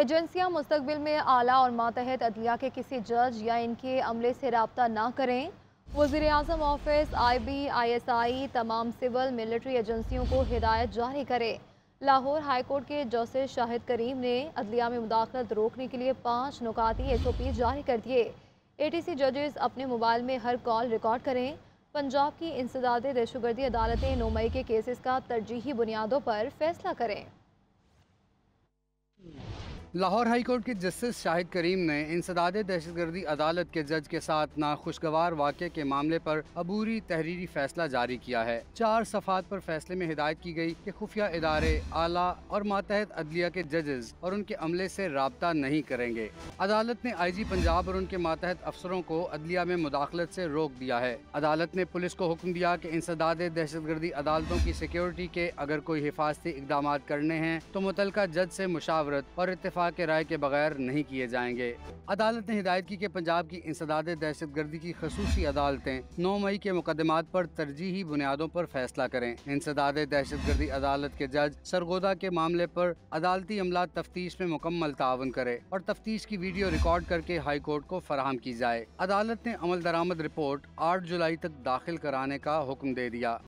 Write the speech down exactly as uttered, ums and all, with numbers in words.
एजेंसियां मुस्तकबिल में आला और मातहत अदलिया के किसी जज या इनके अमले से रब्ता ना करें। वज़ीर आज़म office, I B, I S I तमाम सिविल मिलिट्री एजेंसियों को हिदायत जारी करे। लाहौर हाई कोर्ट के जस्टिस शाहिद करीम ने अदलिया में मुदाखलत रोकने के लिए पाँच नुकाती एस ओ पी जारी कर दिए। ए टी सी जजेस अपने मोबाइल में हर कॉल रिकॉर्ड करें। पंजाब की इंसदादे दहशतगर्दी अदालतें नौ मई के केसेस का तरजीही बुनियादों पर फैसला करें। लाहौर हाई कोर्ट के जस्टिस शाहिद करीम ने इंसदादे दहशतगर्दी अदालत के जज के साथ नाखुशगवार वाक़े के मामले पर अबूरी तहरीरी फैसला जारी किया है। चार सफ़ात पर फैसले में हिदायत की गई कि खुफिया इदारे, आला और मातहत अदलिया के जजेस और उनके अमले से राबता नहीं करेंगे। अदालत ने आई जी पंजाब और उनके मातहत अफसरों को अदलिया में मुदाखलत से रोक दिया है। अदालत ने पुलिस को हुक्म दिया कि इंसदादे दहशतगर्दी अदालतों की सिक्योरिटी के अगर कोई हिफाजती इकदाम करने हैं तो मुतलका जज से मुशावरत और इत्तेफाक के राय के बगैर नहीं किए जाएंगे। अदालत ने हिदायत की कि पंजाब की इंसदादे दहशतगर्दी की खसूसी अदालतें नौ मई के मुकदमात पर तरजीही बुनियादों पर फैसला करें। इंसदादे दहशतगर्दी अदालत के जज सरगोधा के मामले पर अदालती अमला तफ्तीश में मुकम्मल तावन करे और तफ्तीश की वीडियो रिकॉर्ड करके हाई कोर्ट को फराहम की जाए। अदालत ने अमल दरामद रिपोर्ट आठ जुलाई तक दाखिल कराने का हुक्म दे दिया।